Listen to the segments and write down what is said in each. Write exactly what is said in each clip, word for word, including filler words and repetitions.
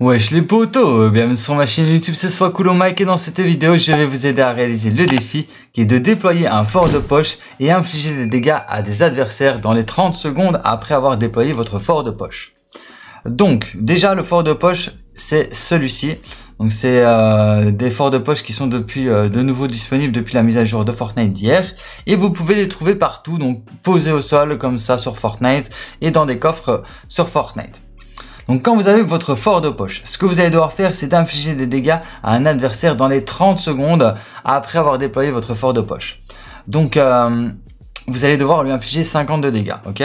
Wesh les potos, bienvenue sur ma chaîne YouTube, c'est Soiscool Mike et dans cette vidéo je vais vous aider à réaliser le défi qui est de déployer un fort de poche et infliger des dégâts à des adversaires dans les trente secondes après avoir déployé votre fort de poche. Donc déjà le fort de poche c'est celui-ci, donc c'est euh, des forts de poche qui sont depuis euh, de nouveau disponibles depuis la mise à jour de Fortnite d'hier et vous pouvez les trouver partout, donc posés au sol comme ça sur Fortnite et dans des coffres sur Fortnite. Donc quand vous avez votre fort de poche, ce que vous allez devoir faire c'est d'infliger des dégâts à un adversaire dans les trente secondes après avoir déployé votre fort de poche. Donc euh, vous allez devoir lui infliger cinquante de dégâts, ok?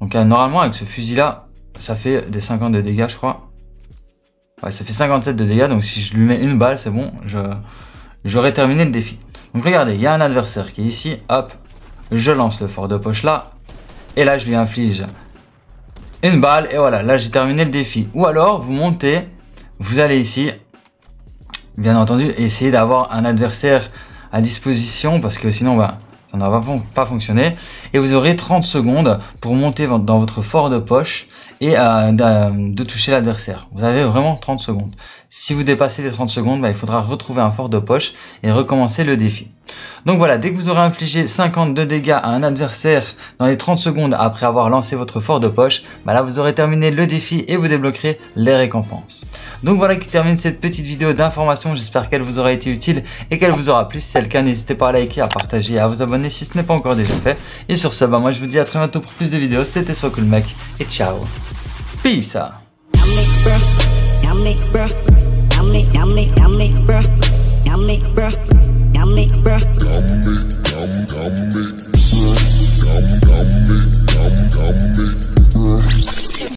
Donc euh, normalement avec ce fusil là, ça fait des cinquante de dégâts je crois. Ouais, ça fait cinquante-sept de dégâts, donc si je lui mets une balle c'est bon, je j'aurai terminé le défi. Donc regardez, il y a un adversaire qui est ici, hop, je lance le fort de poche là, et là je lui inflige une balle et voilà, là j'ai terminé le défi. Ou alors vous montez, vous allez ici, bien entendu essayez d'avoir un adversaire à disposition parce que sinon bah, ça n'a pas fonctionné, et vous aurez trente secondes pour monter dans votre fort de poche et euh, de toucher l'adversaire. Vous avez vraiment trente secondes. Si vous dépassez les trente secondes, bah, il faudra retrouver un fort de poche et recommencer le défi. Donc voilà, dès que vous aurez infligé cinquante de dégâts à un adversaire dans les trente secondes après avoir lancé votre fort de poche, bah là vous aurez terminé le défi et vous débloquerez les récompenses. Donc voilà qui termine cette petite vidéo d'information, j'espère qu'elle vous aura été utile et qu'elle vous aura plu. Si c'est le cas, n'hésitez pas à liker, à partager et à vous abonner si ce n'est pas encore déjà fait. Et sur ce, bah moi je vous dis à très bientôt pour plus de vidéos, c'était Soiscool Mike et ciao. Peace. Make bruh, I make bruh, I make bruh, I make bruh.